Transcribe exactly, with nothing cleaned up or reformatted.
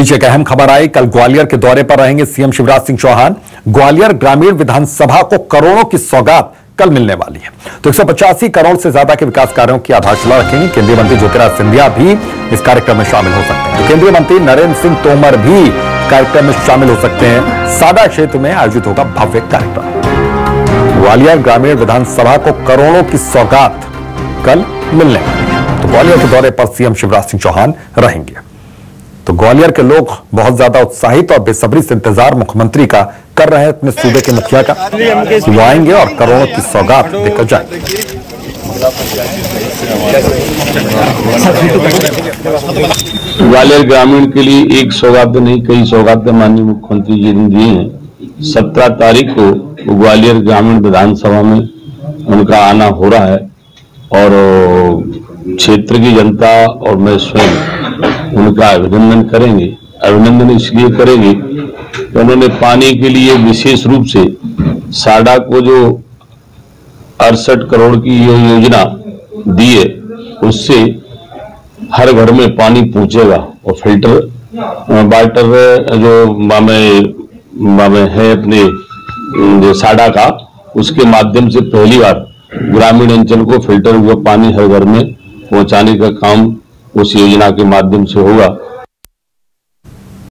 पीछे एक अहम खबर आई। कल ग्वालियर के दौरे पर रहेंगे सीएम शिवराज सिंह चौहान। ग्वालियर ग्रामीण विधानसभा को करोड़ों की सौगात कल मिलने वाली है। तो एक सौ पचासी करोड़ से ज्यादा के विकास कार्यों की आधारशिला रखेंगे। केंद्रीय मंत्री ज्योतिराज सिंधिया भी इस कार्यक्रम में शामिल हो सकते हैं। तो केंद्रीय मंत्री नरेंद्र सिंह तोमर भी कार्यक्रम में शामिल हो सकते हैं। सादा क्षेत्र में आयोजित होगा भव्य कार्यक्रम। ग्वालियर ग्रामीण विधानसभा को करोड़ों की सौगात कल मिलने वाली है। तो ग्वालियर के दौरे पर सीएम शिवराज सिंह चौहान रहेंगे। तो ग्वालियर के लोग बहुत ज्यादा उत्साहित और बेसब्री से इंतजार मुख्यमंत्री का कर रहे हैं, अपने सूबे के मुखिया का। वो आएंगे और करोड़ों की सौगात देकर जाएंगे। ग्वालियर ग्रामीण के लिए एक सौगात नहीं, कई सौगात माननीय मुख्यमंत्री जी ने दिए हैं। सत्रह तारीख को ग्वालियर ग्रामीण विधानसभा में उनका आना हो रहा है और क्षेत्र की जनता और मैं स्वयं उनका अभिनंदन करेंगे। अभिनंदन इसलिए करेंगे कि उन्होंने पानी के लिए विशेष रूप से साडा को जो अड़सठ करोड़ की यो योजना दी है, उससे हर घर में पानी पहुंचेगा और फिल्टर वाटर जो मामे मामे है अपने जो साडा का, उसके माध्यम से पहली बार ग्रामीण अंचल को फिल्टर हुआ पानी हर घर में पहुंचाने का काम उस योजना के माध्यम से होगा।